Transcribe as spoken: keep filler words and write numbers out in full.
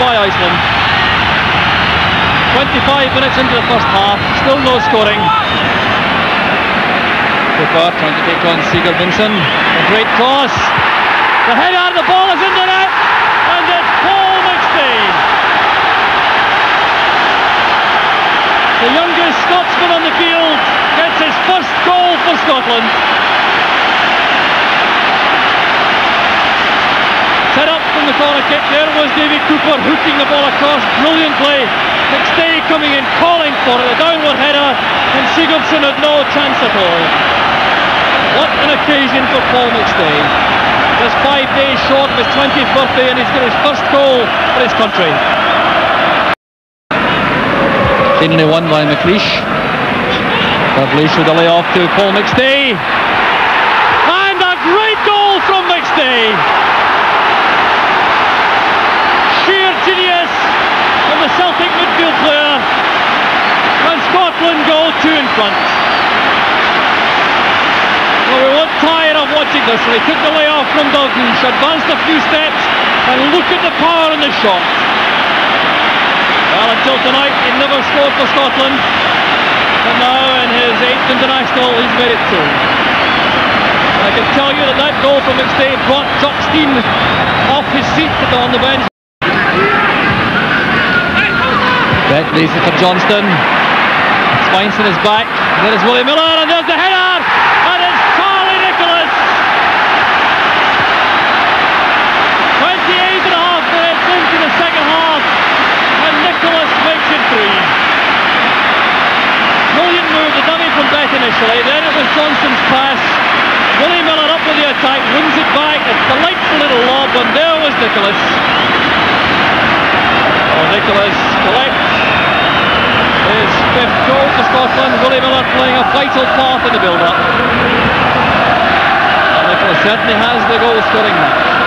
by Iceland. twenty-five minutes into the first half, still no scoring. Kukar trying to take on Sigurdvinsson. A great cross. The header, the ball is in the net, and it's Paul McStay, the youngest Scotsman on the field, gets his first goal for Scotland. Set up from the corner kick, there was David Cooper hooking the ball across, brilliant play. McStay coming in, calling for it, a downward header, and Sigurdsson had no chance at all. What an occasion for Paul McStay. Just five days short of his twentieth birthday, and he's got his first goal for his country. Cleanly won by McLeish. Douglas with a layoff to Paul McStay. And a great goal from McStay. Sheer genius of the Celtic midfield player, and Scotland go two in front. Well, we weren't tired of watching this, and he took the layoff from Douglas, advanced a few steps, and look at the power in the shot. Well, until tonight he never scored for Scotland, but now in his eighth international he's made it two. I can tell you that that goal from McStay brought Jock Stein off his seat on the bench. Beth leaves it for Johnston. Spence in his back. There is Willie Miller, and there's the header! And it's Charlie Nicholas! twenty-eight and a half minutes into the second half, and Nicholas makes it three. William moved the dummy from Beth initially, then it was Johnston's pass. Willie Miller up with the attack, wins it back, a delightful little lob, and there was Nicholas. Oh, Nicholas collects his fifth goal for Scotland. Willie Miller playing a vital part in the build-up. Nicholas certainly has the goal scoring match.